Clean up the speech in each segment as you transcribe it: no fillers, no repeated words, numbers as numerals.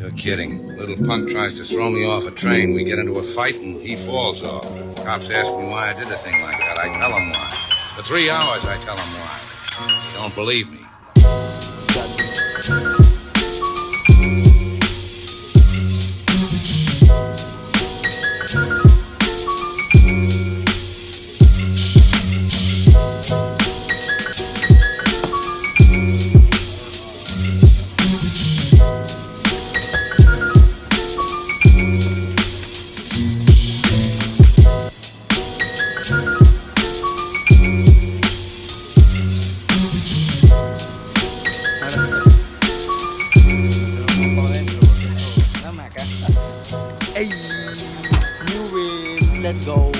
You're kidding. Little punk tries to throw me off a train. We get into a fight and he falls off. Cops ask me why I did a thing like that. I tell them why. For 3 hours I tell them why. They don't believe me. Hey, new wave, let's go.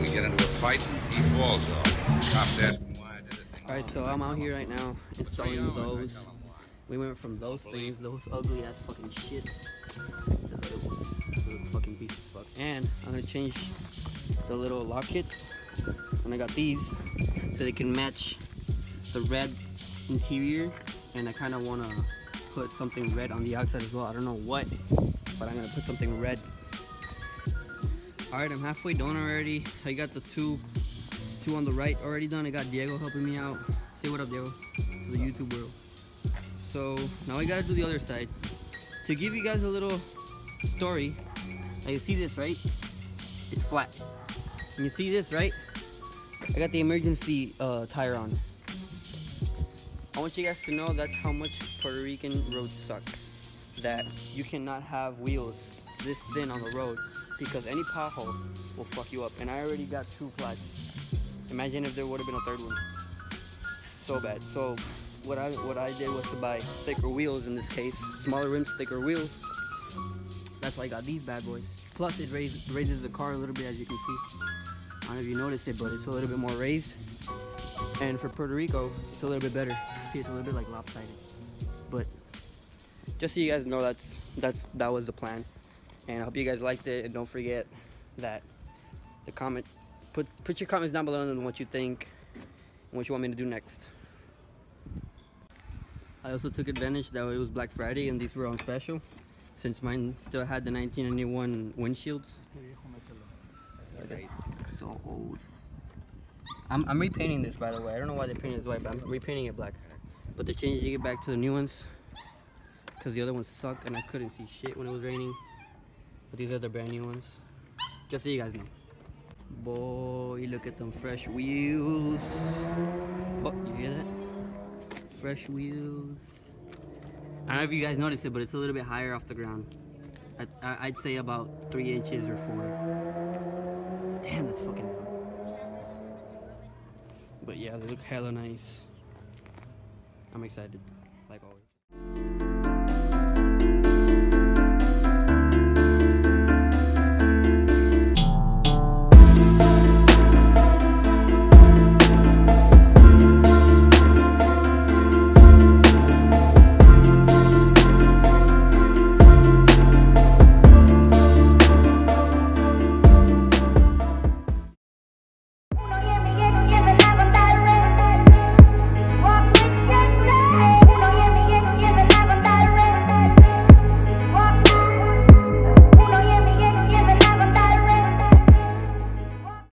We get into a fight and he falls off. Alright, so I'm out here right now installing those. We went from those things, those ugly ass fucking shits, to those fucking beast as fuck. And I'm gonna change the little lockets, and I got these so they can match the red interior. And I kinda wanna put something red on the outside as well. I don't know what, but I'm gonna put something red. Alright, I'm halfway done already. I got the two on the right already done. I got Diego helping me out. Say what up, Diego, to the YouTube world. So now I gotta do the other side. To give you guys a little story, now you see this, right? It's flat. And you see this, right? I got the emergency tire on. I want you guys to know that's how much Puerto Rican roads suck. That you cannot have wheels this thin on the road, because any pothole will fuck you up. And I already got two flats. Imagine if there would have been a third one. So bad. So what I did was to buy thicker wheels in this case. Smaller rims, thicker wheels. That's why I got these bad boys. Plus it raises the car a little bit, as you can see. I don't know if you noticed it, but it's a little bit more raised. And for Puerto Rico, it's a little bit better. See, it's a little bit like lopsided. But just so you guys know, that was the plan. And I hope you guys liked it, and don't forget that the comment, put your comments down below on what you think and what you want me to do next. I also took advantage that it was Black Friday and these were on special, since mine still had the 1991 windshields. Okay, it's so old. I'm repainting this, by the way. I don't know why they painted it white, but I'm repainting it black. But they're changing it back to the new ones because the other ones sucked and I couldn't see shit when it was raining. But these are the brand new ones, just so you guys know. Boy, look at them fresh wheels. Oh, you hear that? Fresh wheels. I don't know if you guys noticed it, but it's a little bit higher off the ground. I'd say about 3 inches or 4. Damn, that's fucking hard. But yeah, they look hella nice. I'm excited.